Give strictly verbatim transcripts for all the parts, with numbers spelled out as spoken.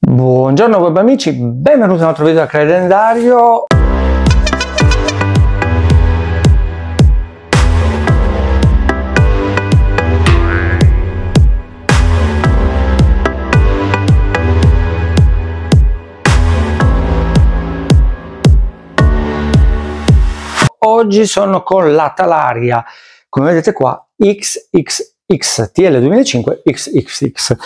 Buongiorno web amici, benvenuti a un altro video da Credendario. Oggi sono con la Talaria, come vedete qua, XXX T L duemilacinque XXX.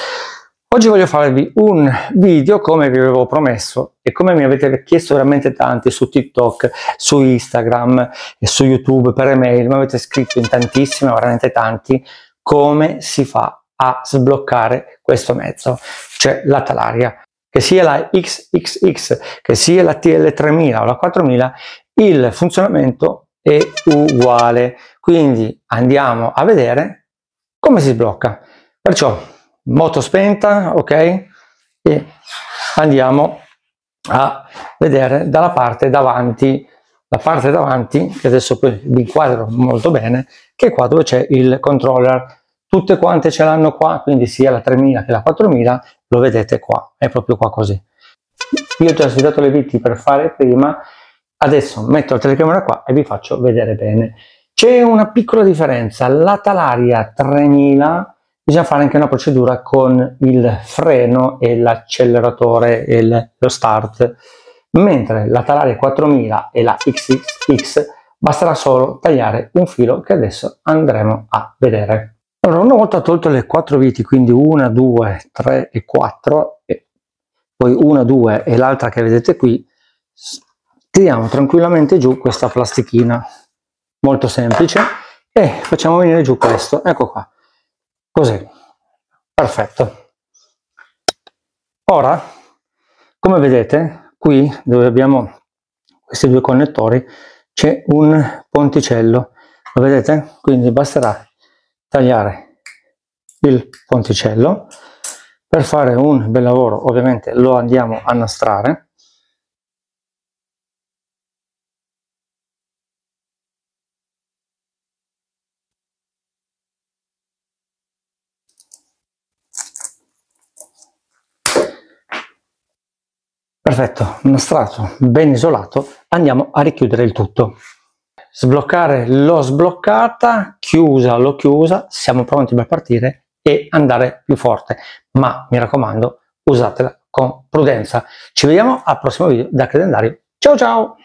Oggi voglio farvi un video, come vi avevo promesso e come mi avete chiesto veramente tanti su TikTok, su Instagram e su YouTube, per email. Mi avete scritto in tantissimi, veramente tanti, come si fa a sbloccare questo mezzo, cioè la Talaria. Che sia la XXX, che sia la T L tremila o la quattromila, il funzionamento è uguale. Quindi andiamo a vedere come si sblocca. Perciò moto spenta, ok, e andiamo a vedere dalla parte davanti, la parte davanti che adesso poi vi inquadro molto bene, che è qua dove c'è il controller. Tutte quante ce l'hanno qua, quindi sia la tremila che la quattromila lo vedete qua, è proprio qua così. Io ti ho sfidato le viti per fare prima, adesso metto la telecamera qua e vi faccio vedere bene. C'è una piccola differenza: la Talaria tremila bisogna fare anche una procedura con il freno e l'acceleratore e il, lo start, mentre la Talaria quattromila e la XXX basterà solo tagliare un filo che adesso andremo a vedere. Allora, una volta tolto le quattro viti, quindi una, due, tre e quattro, e poi una, due e l'altra che vedete qui, tiriamo tranquillamente giù questa plastichina, molto semplice, e facciamo venire giù questo, ecco qua, così, perfetto. Ora, come vedete, qui dove abbiamo questi due connettori c'è un ponticello, lo vedete? Quindi basterà tagliare il ponticello. Per fare un bel lavoro ovviamente lo andiamo a nastrare, perfetto, nastrato, ben isolato. Andiamo a richiudere il tutto. Sbloccare l'ho sbloccata, chiusa l'ho chiusa, siamo pronti per partire e andare più forte, ma mi raccomando, usatela con prudenza. Ci vediamo al prossimo video da Credendario. Ciao ciao!